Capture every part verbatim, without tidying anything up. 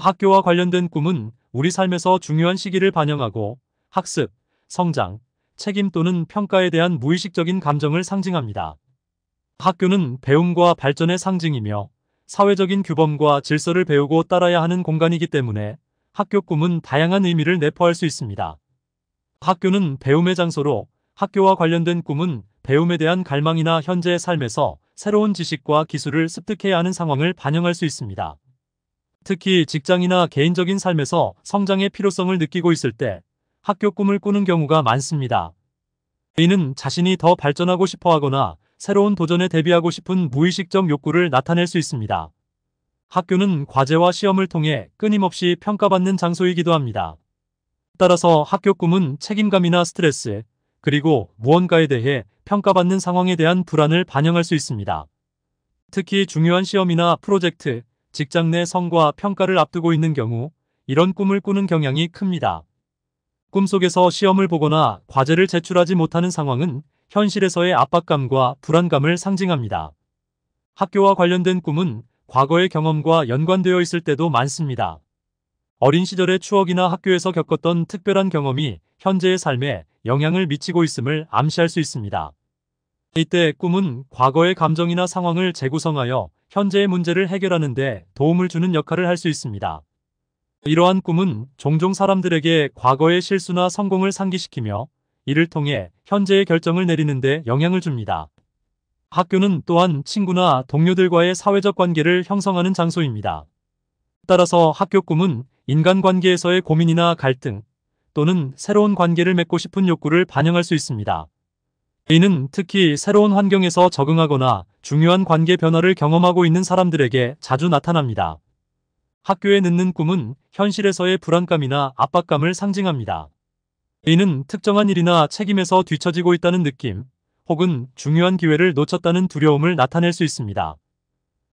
학교와 관련된 꿈은 우리 삶에서 중요한 시기를 반영하고 학습, 성장, 책임 또는 평가에 대한 무의식적인 감정을 상징합니다. 학교는 배움과 발전의 상징이며 사회적인 규범과 질서를 배우고 따라야 하는 공간이기 때문에 학교 꿈은 다양한 의미를 내포할 수 있습니다. 학교는 배움의 장소로, 학교와 관련된 꿈은 배움에 대한 갈망이나 현재의 삶에서 새로운 지식과 기술을 습득해야 하는 상황을 반영할 수 있습니다. 특히 직장이나 개인적인 삶에서 성장의 필요성을 느끼고 있을 때 학교 꿈을 꾸는 경우가 많습니다. 이는 자신이 더 발전하고 싶어 하거나 새로운 도전에 대비하고 싶은 무의식적 욕구를 나타낼 수 있습니다. 학교는 과제와 시험을 통해 끊임없이 평가받는 장소이기도 합니다. 따라서 학교 꿈은 책임감이나 스트레스, 그리고 무언가에 대해 평가받는 상황에 대한 불안을 반영할 수 있습니다. 특히 중요한 시험이나 프로젝트, 직장 내 성과 평가를 앞두고 있는 경우 이런 꿈을 꾸는 경향이 큽니다. 꿈속에서 시험을 보거나 과제를 제출하지 못하는 상황은 현실에서의 압박감과 불안감을 상징합니다. 학교와 관련된 꿈은 과거의 경험과 연관되어 있을 때도 많습니다. 어린 시절의 추억이나 학교에서 겪었던 특별한 경험이 현재의 삶에 영향을 미치고 있음을 암시할 수 있습니다. 이때 꿈은 과거의 감정이나 상황을 재구성하여 현재의 문제를 해결하는 데 도움을 주는 역할을 할 수 있습니다. 이러한 꿈은 종종 사람들에게 과거의 실수나 성공을 상기시키며 이를 통해 현재의 결정을 내리는 데 영향을 줍니다. 학교는 또한 친구나 동료들과의 사회적 관계를 형성하는 장소입니다. 따라서 학교 꿈은 인간관계에서의 고민이나 갈등 또는 새로운 관계를 맺고 싶은 욕구를 반영할 수 있습니다. 이는 특히 새로운 환경에서 적응하거나 중요한 관계 변화를 경험하고 있는 사람들에게 자주 나타납니다. 학교에 늦는 꿈은 현실에서의 불안감이나 압박감을 상징합니다. 이는 특정한 일이나 책임에서 뒤처지고 있다는 느낌, 혹은 중요한 기회를 놓쳤다는 두려움을 나타낼 수 있습니다.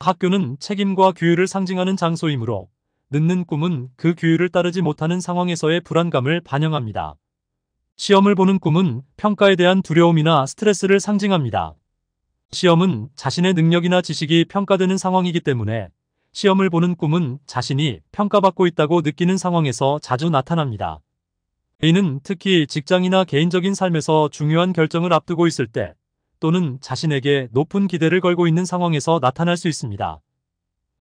학교는 책임과 규율을 상징하는 장소이므로 늦는 꿈은 그 규율을 따르지 못하는 상황에서의 불안감을 반영합니다. 시험을 보는 꿈은 평가에 대한 두려움이나 스트레스를 상징합니다. 시험은 자신의 능력이나 지식이 평가되는 상황이기 때문에 시험을 보는 꿈은 자신이 평가받고 있다고 느끼는 상황에서 자주 나타납니다. 이는 특히 직장이나 개인적인 삶에서 중요한 결정을 앞두고 있을 때 또는 자신에게 높은 기대를 걸고 있는 상황에서 나타날 수 있습니다.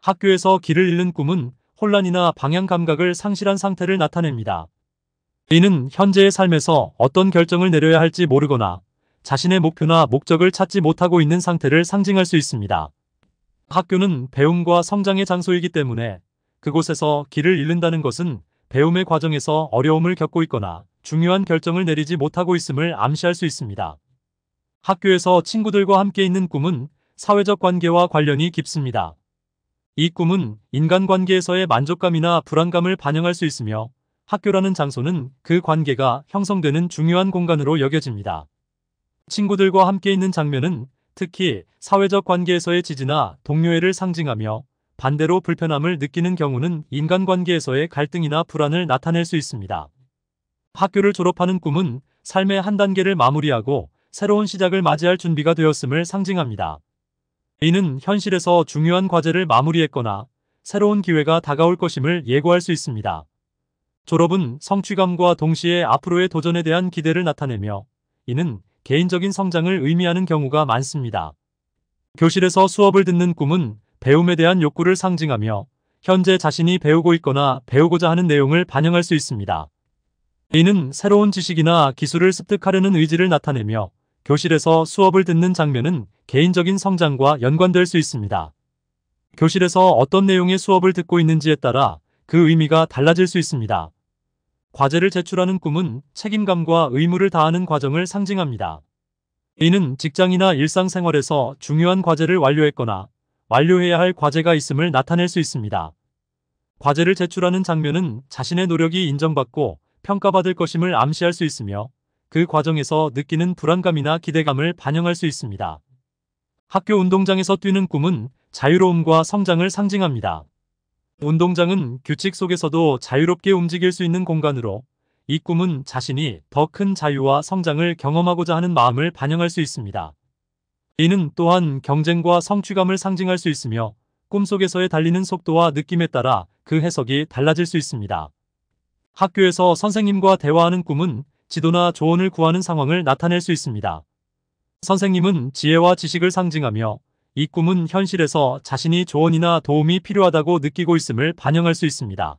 학교에서 길을 잃는 꿈은 혼란이나 방향 감각을 상실한 상태를 나타냅니다. 이는 현재의 삶에서 어떤 결정을 내려야 할지 모르거나 자신의 목표나 목적을 찾지 못하고 있는 상태를 상징할 수 있습니다. 학교는 배움과 성장의 장소이기 때문에 그곳에서 길을 잃는다는 것은 배움의 과정에서 어려움을 겪고 있거나 중요한 결정을 내리지 못하고 있음을 암시할 수 있습니다. 학교에서 친구들과 함께 있는 꿈은 사회적 관계와 관련이 깊습니다. 이 꿈은 인간관계에서의 만족감이나 불안감을 반영할 수 있으며 학교라는 장소는 그 관계가 형성되는 중요한 공간으로 여겨집니다. 친구들과 함께 있는 장면은 특히 사회적 관계에서의 지지나 동료애를 상징하며 반대로 불편함을 느끼는 경우는 인간관계에서의 갈등이나 불안을 나타낼 수 있습니다. 학교를 졸업하는 꿈은 삶의 한 단계를 마무리하고 새로운 시작을 맞이할 준비가 되었음을 상징합니다. 이는 현실에서 중요한 과제를 마무리했거나 새로운 기회가 다가올 것임을 예고할 수 있습니다. 졸업은 성취감과 동시에 앞으로의 도전에 대한 기대를 나타내며 이는 개인적인 성장을 의미하는 경우가 많습니다. 교실에서 수업을 듣는 꿈은 배움에 대한 욕구를 상징하며 현재 자신이 배우고 있거나 배우고자 하는 내용을 반영할 수 있습니다. 이는 새로운 지식이나 기술을 습득하려는 의지를 나타내며 교실에서 수업을 듣는 장면은 개인적인 성장과 연관될 수 있습니다. 교실에서 어떤 내용의 수업을 듣고 있는지에 따라 그 의미가 달라질 수 있습니다. 과제를 제출하는 꿈은 책임감과 의무를 다하는 과정을 상징합니다. 이는 직장이나 일상생활에서 중요한 과제를 완료했거나 완료해야 할 과제가 있음을 나타낼 수 있습니다. 과제를 제출하는 장면은 자신의 노력이 인정받고 평가받을 것임을 암시할 수 있으며 그 과정에서 느끼는 불안감이나 기대감을 반영할 수 있습니다. 학교 운동장에서 뛰는 꿈은 자유로움과 성장을 상징합니다. 운동장은 규칙 속에서도 자유롭게 움직일 수 있는 공간으로 이 꿈은 자신이 더 큰 자유와 성장을 경험하고자 하는 마음을 반영할 수 있습니다. 이는 또한 경쟁과 성취감을 상징할 수 있으며 꿈속에서의 달리는 속도와 느낌에 따라 그 해석이 달라질 수 있습니다. 학교에서 선생님과 대화하는 꿈은 지도나 조언을 구하는 상황을 나타낼 수 있습니다. 선생님은 지혜와 지식을 상징하며 이 꿈은 현실에서 자신이 조언이나 도움이 필요하다고 느끼고 있음을 반영할 수 있습니다.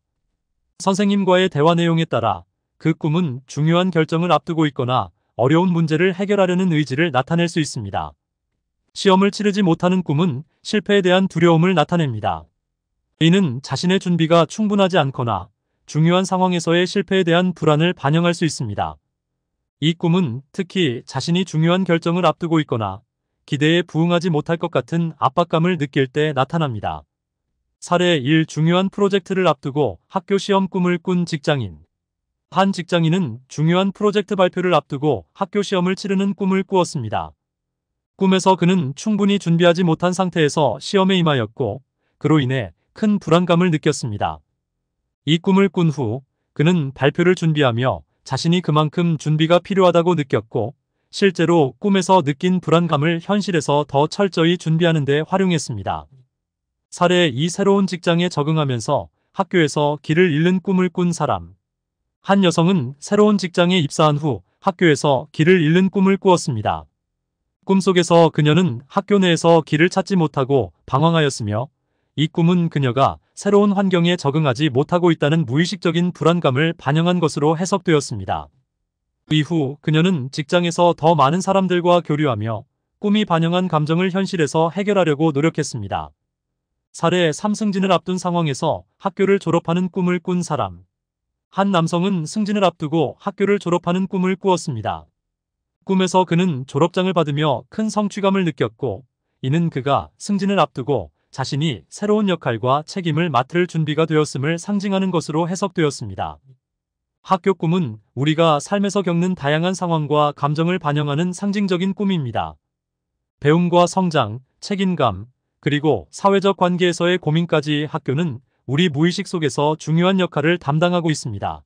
선생님과의 대화 내용에 따라 그 꿈은 중요한 결정을 앞두고 있거나 어려운 문제를 해결하려는 의지를 나타낼 수 있습니다. 시험을 치르지 못하는 꿈은 실패에 대한 두려움을 나타냅니다. 이는 자신의 준비가 충분하지 않거나 중요한 상황에서의 실패에 대한 불안을 반영할 수 있습니다. 이 꿈은 특히 자신이 중요한 결정을 앞두고 있거나 기대에 부응하지 못할 것 같은 압박감을 느낄 때 나타납니다. 사례 일. 중요한 프로젝트를 앞두고 학교 시험 꿈을 꾼 직장인. 한 직장인은 중요한 프로젝트 발표를 앞두고 학교 시험을 치르는 꿈을 꾸었습니다. 꿈에서 그는 충분히 준비하지 못한 상태에서 시험에 임하였고 그로 인해 큰 불안감을 느꼈습니다. 이 꿈을 꾼 후 그는 발표를 준비하며 자신이 그만큼 준비가 필요하다고 느꼈고 실제로 꿈에서 느낀 불안감을 현실에서 더 철저히 준비하는 데 활용했습니다. 사례 이. 새로운 직장에 적응하면서 학교에서 길을 잃는 꿈을 꾼 사람. 한 여성은 새로운 직장에 입사한 후 학교에서 길을 잃는 꿈을 꾸었습니다. 꿈속에서 그녀는 학교 내에서 길을 찾지 못하고 방황하였으며 이 꿈은 그녀가 새로운 환경에 적응하지 못하고 있다는 무의식적인 불안감을 반영한 것으로 해석되었습니다. 이후 그녀는 직장에서 더 많은 사람들과 교류하며 꿈이 반영한 감정을 현실에서 해결하려고 노력했습니다. 사례 삼. 승진을 앞둔 상황에서 학교를 졸업하는 꿈을 꾼 사람. 한 남성은 승진을 앞두고 학교를 졸업하는 꿈을 꾸었습니다. 꿈에서 그는 졸업장을 받으며 큰 성취감을 느꼈고 이는 그가 승진을 앞두고 자신이 새로운 역할과 책임을 맡을 준비가 되었음을 상징하는 것으로 해석되었습니다. 학교 꿈은 우리가 삶에서 겪는 다양한 상황과 감정을 반영하는 상징적인 꿈입니다. 배움과 성장, 책임감, 그리고 사회적 관계에서의 고민까지 학교는 우리 무의식 속에서 중요한 역할을 담당하고 있습니다.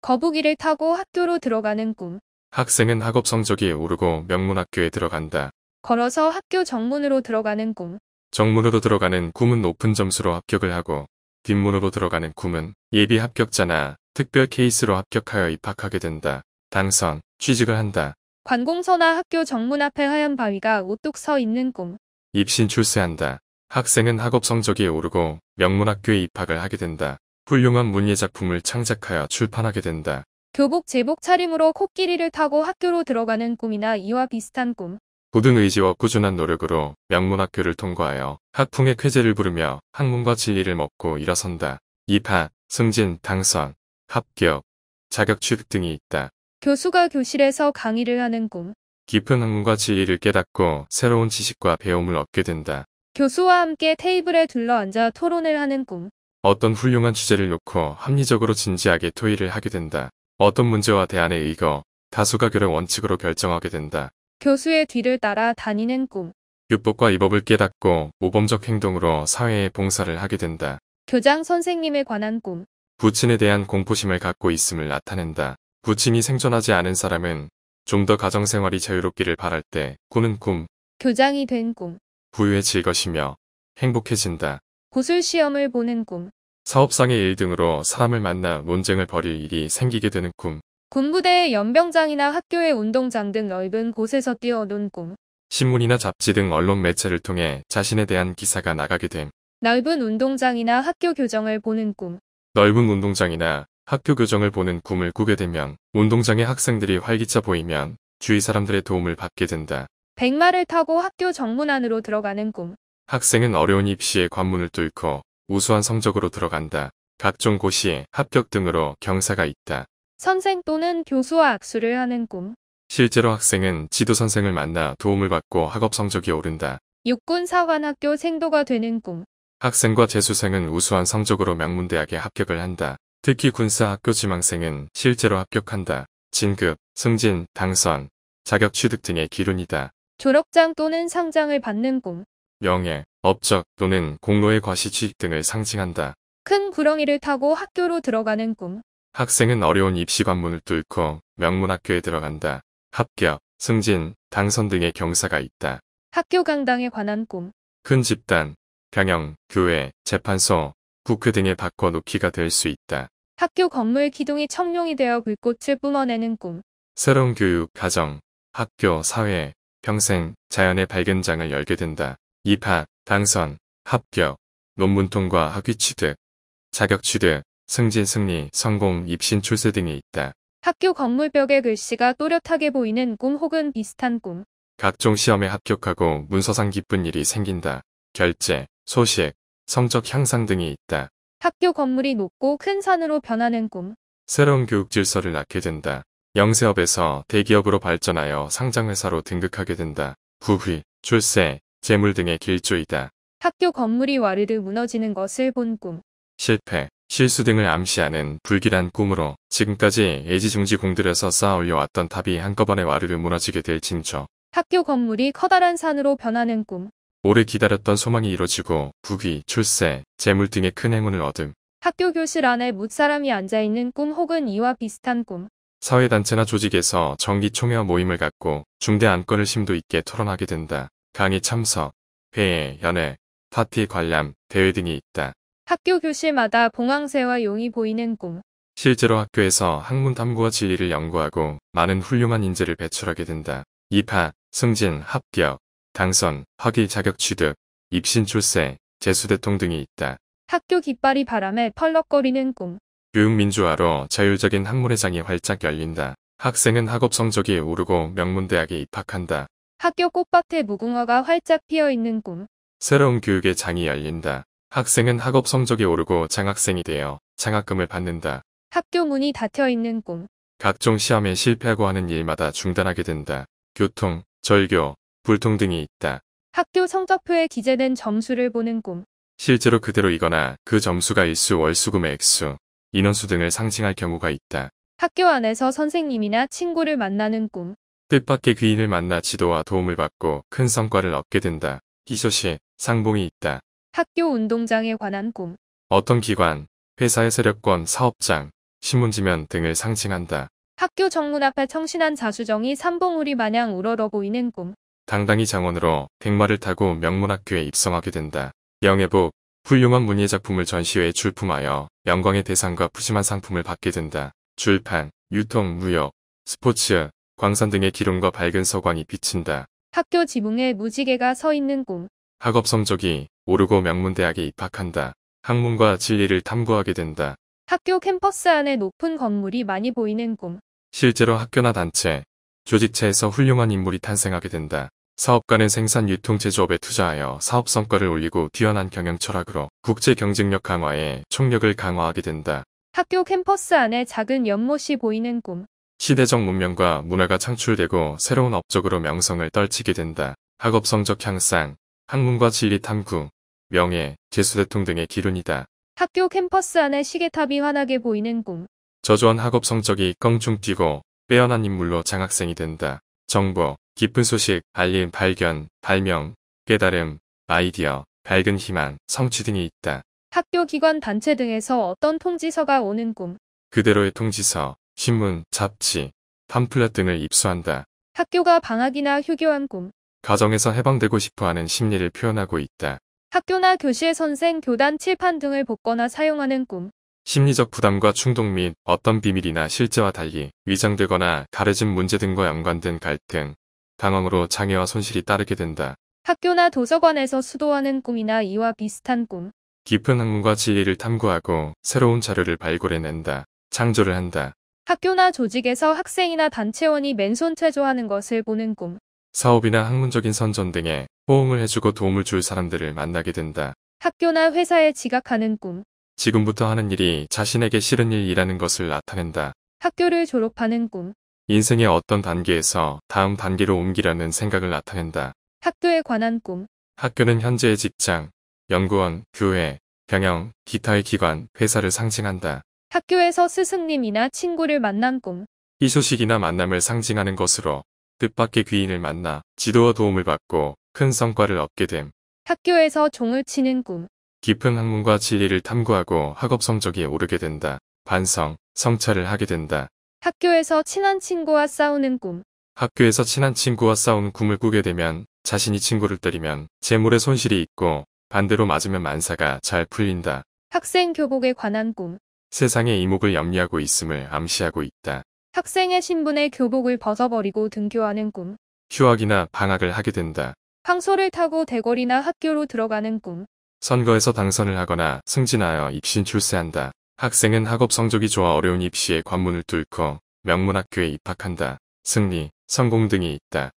거북이를 타고 학교로 들어가는 꿈. 학생은 학업 성적이 오르고 명문학교에 들어간다. 걸어서 학교 정문으로 들어가는 꿈. 정문으로 들어가는 꿈은 높은 점수로 합격을 하고 뒷문으로 들어가는 꿈은 예비 합격자나 특별 케이스로 합격하여 입학하게 된다. 당선, 취직을 한다. 관공서나 학교 정문 앞에 하얀 바위가 우뚝 서 있는 꿈. 입신 출세한다. 학생은 학업 성적이 오르고 명문학교에 입학을 하게 된다. 훌륭한 문예작품을 창작하여 출판하게 된다. 교복 제복 차림으로 코끼리를 타고 학교로 들어가는 꿈이나 이와 비슷한 꿈. 고등 의지와 꾸준한 노력으로 명문학교를 통과하여 학풍의 쾌재를 부르며 학문과 진리를 먹고 일어선다. 입학, 승진, 당선, 합격, 자격 취득 등이 있다. 교수가 교실에서 강의를 하는 꿈. 깊은 학문과 진리를 깨닫고 새로운 지식과 배움을 얻게 된다. 교수와 함께 테이블에 둘러앉아 토론을 하는 꿈. 어떤 훌륭한 주제를 놓고 합리적으로 진지하게 토의를 하게 된다. 어떤 문제와 대안에 의거 다수가결의 원칙으로 결정하게 된다. 교수의 뒤를 따라 다니는 꿈. 율법과 이법을 깨닫고 모범적 행동으로 사회에 봉사를 하게 된다. 교장 선생님에 관한 꿈. 부친에 대한 공포심을 갖고 있음을 나타낸다. 부친이 생존하지 않은 사람은 좀 더 가정생활이 자유롭기를 바랄 때 꾸는 꿈. 교장이 된 꿈. 부유해질 것이며 행복해진다. 고술시험을 보는 꿈. 사업상의 일 등으로 사람을 만나 논쟁을 벌일 일이 생기게 되는 꿈. 군부대의 연병장이나 학교의 운동장 등 넓은 곳에서 뛰어논 꿈. 신문이나 잡지 등 언론 매체를 통해 자신에 대한 기사가 나가게 됨. 넓은 운동장이나 학교 교정을 보는 꿈. 넓은 운동장이나 학교 교정을 보는 꿈을 꾸게 되면 운동장의 학생들이 활기차 보이면 주위 사람들의 도움을 받게 된다. 백마를 타고 학교 정문 안으로 들어가는 꿈. 학생은 어려운 입시에 관문을 뚫고 우수한 성적으로 들어간다. 각종 고시, 합격 등으로 경사가 있다. 선생 또는 교수와 악수를 하는 꿈. 실제로 학생은 지도 선생을 만나 도움을 받고 학업 성적이 오른다. 육군사관학교 생도가 되는 꿈. 학생과 재수생은 우수한 성적으로 명문대학에 합격을 한다. 특히 군사학교 지망생은 실제로 합격한다. 진급, 승진, 당선, 자격 취득 등의 기운이다. 졸업장 또는 상장을 받는 꿈. 명예, 업적 또는 공로의 과시 취직 등을 상징한다. 큰 구렁이를 타고 학교로 들어가는 꿈. 학생은 어려운 입시 관문을 뚫고 명문학교에 들어간다. 합격, 승진, 당선 등의 경사가 있다. 학교 강당에 관한 꿈. 큰 집단, 병영, 교회, 재판소, 국회 등에 바꿔놓기가 될 수 있다. 학교 건물 기둥이 청룡이 되어 불꽃을 뿜어내는 꿈. 새로운 교육, 가정, 학교, 사회, 평생, 자연의 밝은 장을 열게 된다. 입학, 당선, 합격, 논문 통과, 학위 취득, 자격 취득, 승진, 승리, 성공, 입신, 출세 등이 있다. 학교 건물벽에 글씨가 또렷하게 보이는 꿈 혹은 비슷한 꿈. 각종 시험에 합격하고 문서상 기쁜 일이 생긴다. 결제, 소식, 성적 향상 등이 있다. 학교 건물이 높고 큰 산으로 변하는 꿈. 새로운 교육 질서를 낳게 된다. 영세업에서 대기업으로 발전하여 상장회사로 등극하게 된다. 부귀, 출세, 재물 등의 길조이다. 학교 건물이 와르르 무너지는 것을 본 꿈. 실패, 실수 등을 암시하는 불길한 꿈으로 지금까지 애지중지 공들여서 쌓아 올려왔던 탑이 한꺼번에 와르르 무너지게 될 징조. 학교 건물이 커다란 산으로 변하는 꿈. 오래 기다렸던 소망이 이루어지고 부귀, 출세, 재물 등의 큰 행운을 얻음. 학교 교실 안에 무사람이 앉아있는 꿈 혹은 이와 비슷한 꿈. 사회단체나 조직에서 정기총회와 모임을 갖고 중대 안건을 심도 있게 토론하게 된다. 강의 참석, 회의, 연회, 파티, 관람, 대회 등이 있다. 학교 교실마다 봉황새와 용이 보이는 꿈. 실제로 학교에서 학문 탐구와 진리를 연구하고 많은 훌륭한 인재를 배출하게 된다. 입학, 승진, 합격, 당선, 학위 자격 취득, 입신 출세, 재수대통 등이 있다. 학교 깃발이 바람에 펄럭거리는 꿈. 교육 민주화로 자율적인 학문의 장이 활짝 열린다. 학생은 학업 성적이 오르고 명문대학에 입학한다. 학교 꽃밭에 무궁화가 활짝 피어있는 꿈. 새로운 교육의 장이 열린다. 학생은 학업 성적이 오르고 장학생이 되어 장학금을 받는다. 학교 문이 닫혀있는 꿈. 각종 시험에 실패하고 하는 일마다 중단하게 된다. 교통, 절교, 불통 등이 있다. 학교 성적표에 기재된 점수를 보는 꿈. 실제로 그대로이거나 그 점수가 일수, 월수금의 액수, 인원수 등을 상징할 경우가 있다. 학교 안에서 선생님이나 친구를 만나는 꿈. 뜻밖의 귀인을 만나 지도와 도움을 받고 큰 성과를 얻게 된다. 희소식, 상봉이 있다. 학교 운동장에 관한 꿈. 어떤 기관, 회사의 세력권, 사업장, 신문지면 등을 상징한다. 학교 정문 앞에 청신한 자수정이 산봉우리 마냥 우러러 보이는 꿈. 당당히 장원으로 백마를 타고 명문학교에 입성하게 된다. 영예복, 훌륭한 문예 작품을 전시회에 출품하여 영광의 대상과 푸짐한 상품을 받게 된다. 출판, 유통, 무역, 스포츠, 광산 등의 기름과 밝은 서광이 비친다. 학교 지붕에 무지개가 서 있는 꿈. 학업 성적이 오르고 명문대학에 입학한다. 학문과 진리를 탐구하게 된다. 학교 캠퍼스 안에 높은 건물이 많이 보이는 꿈. 실제로 학교나 단체, 조직체에서 훌륭한 인물이 탄생하게 된다. 사업가는 생산, 유통, 제조업에 투자하여 사업 성과를 올리고 뛰어난 경영 철학으로 국제 경쟁력 강화에 총력을 강화하게 된다. 학교 캠퍼스 안에 작은 연못이 보이는 꿈. 시대적 문명과 문화가 창출되고 새로운 업적으로 명성을 떨치게 된다. 학업 성적 향상, 학문과 진리 탐구, 명예, 재수대통 등의 기운이다. 학교 캠퍼스 안에 시계탑이 환하게 보이는 꿈. 저조한 학업 성적이 껑충 뛰고 빼어난 인물로 장학생이 된다. 정보, 기쁜 소식, 알림, 발견, 발명, 깨달음, 아이디어, 밝은 희망, 성취 등이 있다. 학교 기관 단체 등에서 어떤 통지서가 오는 꿈. 그대로의 통지서, 신문, 잡지, 팜플렛 등을 입수한다. 학교가 방학이나 휴교한 꿈. 가정에서 해방되고 싶어하는 심리를 표현하고 있다. 학교나 교실, 선생, 교단, 칠판 등을 벗거나 사용하는 꿈. 심리적 부담과 충동 및 어떤 비밀이나 실제와 달리 위장되거나 가려진 문제 등과 연관된 갈등, 방황으로 장애와 손실이 따르게 된다. 학교나 도서관에서 수도하는 꿈이나 이와 비슷한 꿈. 깊은 학문과 진리를 탐구하고 새로운 자료를 발굴해낸다. 창조를 한다. 학교나 조직에서 학생이나 단체원이 맨손 체조하는 것을 보는 꿈. 사업이나 학문적인 선전 등에 호응을 해주고 도움을 줄 사람들을 만나게 된다. 학교나 회사에 지각하는 꿈. 지금부터 하는 일이 자신에게 싫은 일이라는 것을 나타낸다. 학교를 졸업하는 꿈. 인생의 어떤 단계에서 다음 단계로 옮기려는 생각을 나타낸다. 학교에 관한 꿈. 학교는 현재의 직장, 연구원, 교회, 병영, 기타의 기관, 회사를 상징한다. 학교에서 스승님이나 친구를 만난 꿈. 희소식이나 만남을 상징하는 것으로 뜻밖의 귀인을 만나 지도와 도움을 받고 큰 성과를 얻게 됨. 학교에서 종을 치는 꿈. 깊은 학문과 진리를 탐구하고 학업 성적이 오르게 된다. 반성, 성찰을 하게 된다. 학교에서 친한 친구와 싸우는 꿈. 학교에서 친한 친구와 싸운 꿈을 꾸게 되면 자신이 친구를 때리면 재물의 손실이 있고 반대로 맞으면 만사가 잘 풀린다. 학생 교복에 관한 꿈. 세상의 이목을 염려하고 있음을 암시하고 있다. 학생의 신분의 교복을 벗어버리고 등교하는 꿈. 휴학이나 방학을 하게 된다. 황소를 타고 대궐이나 학교로 들어가는 꿈. 선거에서 당선을 하거나 승진하여 입신 출세한다. 학생은 학업 성적이 좋아 어려운 입시에 관문을 뚫고 명문학교에 입학한다. 승리, 성공 등이 있다.